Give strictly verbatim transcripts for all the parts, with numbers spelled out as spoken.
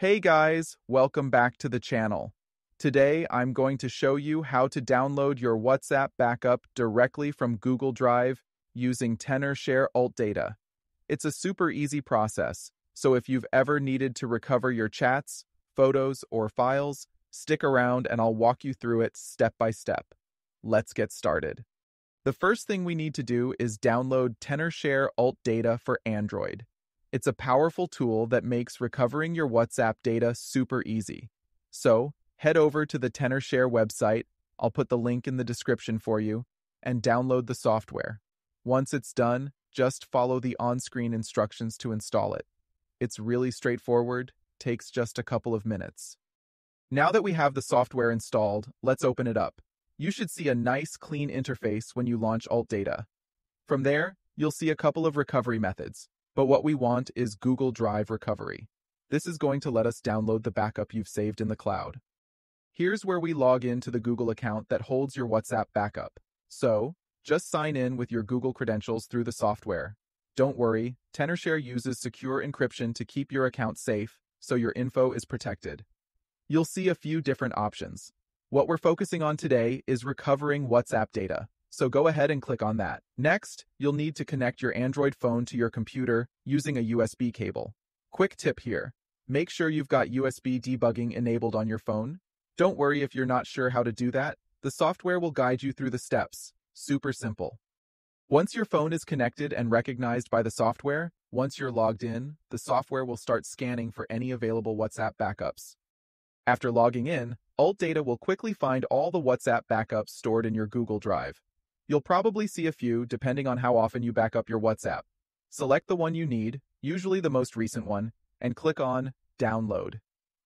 Hey guys, welcome back to the channel. Today I'm going to show you how to download your WhatsApp backup directly from Google Drive using TenorShare alt data. It's a super easy process, so if you've ever needed to recover your chats, photos, or files, stick around and I'll walk you through it step by step. Let's get started. The first thing we need to do is download TenorShare alt data for Android. It's a powerful tool that makes recovering your WhatsApp data super easy. So, head over to the TenorShare website, I'll put the link in the description for you, and download the software. Once it's done, just follow the on-screen instructions to install it. It's really straightforward, takes just a couple of minutes. Now that we have the software installed, let's open it up. You should see a nice, clean interface when you launch alt data. From there, you'll see a couple of recovery methods. But what we want is Google Drive recovery. This is going to let us download the backup you've saved in the cloud. Here's where we log in to the Google account that holds your WhatsApp backup. So, just sign in with your Google credentials through the software. Don't worry, TenorShare uses secure encryption to keep your account safe, so your info is protected. You'll see a few different options. What we're focusing on today is recovering WhatsApp data. So go ahead and click on that. Next, you'll need to connect your Android phone to your computer using a U S B cable. Quick tip here, make sure you've got U S B debugging enabled on your phone. Don't worry if you're not sure how to do that, the software will guide you through the steps. Super simple. Once your phone is connected and recognized by the software, once you're logged in, the software will start scanning for any available WhatsApp backups. After logging in, alt data will quickly find all the WhatsApp backups stored in your Google Drive. You'll probably see a few depending on how often you back up your WhatsApp. Select the one you need, usually the most recent one, and click on Download.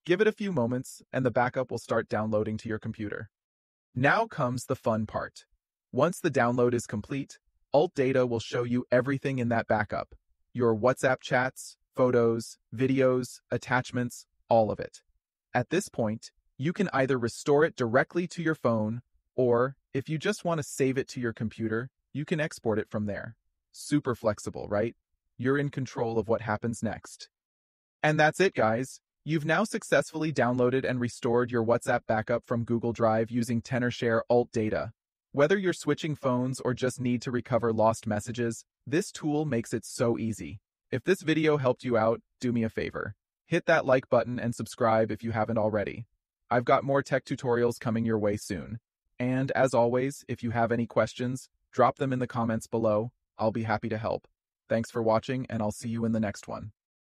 Give it a few moments and the backup will start downloading to your computer. Now comes the fun part. Once the download is complete, alt data will show you everything in that backup. Your WhatsApp chats, photos, videos, attachments, all of it. At this point, you can either restore it directly to your phone or, if you just want to save it to your computer, you can export it from there. Super flexible, right? You're in control of what happens next. And that's it, guys. You've now successfully downloaded and restored your WhatsApp backup from Google Drive using TenorShare alt data. Whether you're switching phones or just need to recover lost messages, this tool makes it so easy. If this video helped you out, do me a favor. Hit that like button and subscribe if you haven't already. I've got more tech tutorials coming your way soon. And, as always, if you have any questions, drop them in the comments below. I'll be happy to help. Thanks for watching, and I'll see you in the next one.